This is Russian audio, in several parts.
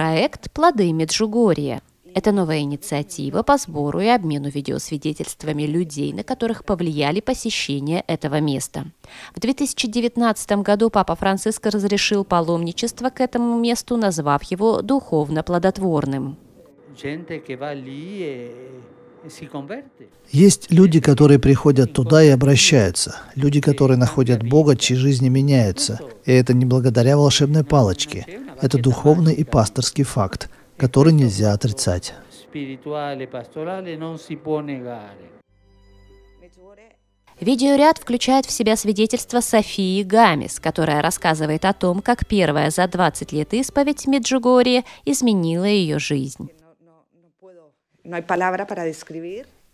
проект «Плоды Меджугорья». Это новая инициатива по сбору и обмену видеосвидетельствами людей, на которых повлияли посещения этого места. В 2019 году Папа Франциск разрешил паломничество к этому месту, назвав его духовно плодотворным. Есть люди, которые приходят туда и обращаются. Люди, которые находят Бога, чьи жизни меняются. И это не благодаря волшебной палочке. Это духовный и пасторский факт, который нельзя отрицать. Видеоряд включает в себя свидетельство Софии Гамис, которая рассказывает о том, как первая за 20 лет исповедь Меджугорье изменила ее жизнь.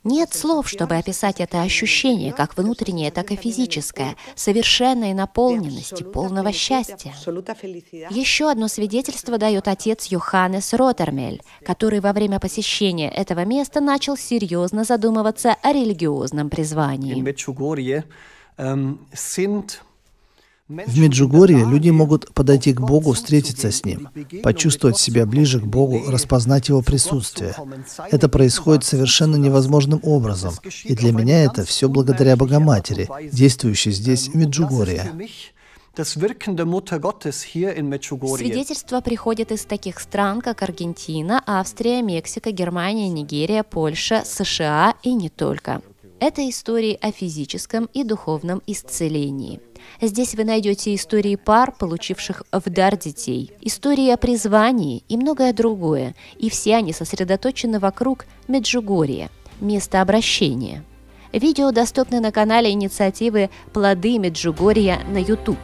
Нет слов, чтобы описать это ощущение, как внутреннее, так и физическое, совершенной наполненности, полного счастья. Еще одно свидетельство дает отец Йоханнес Ротермель, который во время посещения этого места начал серьезно задумываться о религиозном призвании. В Меджугорье люди могут подойти к Богу, встретиться с Ним, почувствовать себя ближе к Богу, распознать Его присутствие. Это происходит совершенно невозможным образом, и для меня это все благодаря Богоматери, действующей здесь в Меджугорье. Свидетельства приходят из таких стран, как Аргентина, Австрия, Мексика, Германия, Нигерия, Польша, США и не только. Это истории о физическом и духовном исцелении. Здесь вы найдете истории пар, получивших в дар детей, истории о призвании и многое другое. И все они сосредоточены вокруг Меджугорья, места обращения. Видео доступны на канале инициативы «Плоды Меджугорья» на YouTube.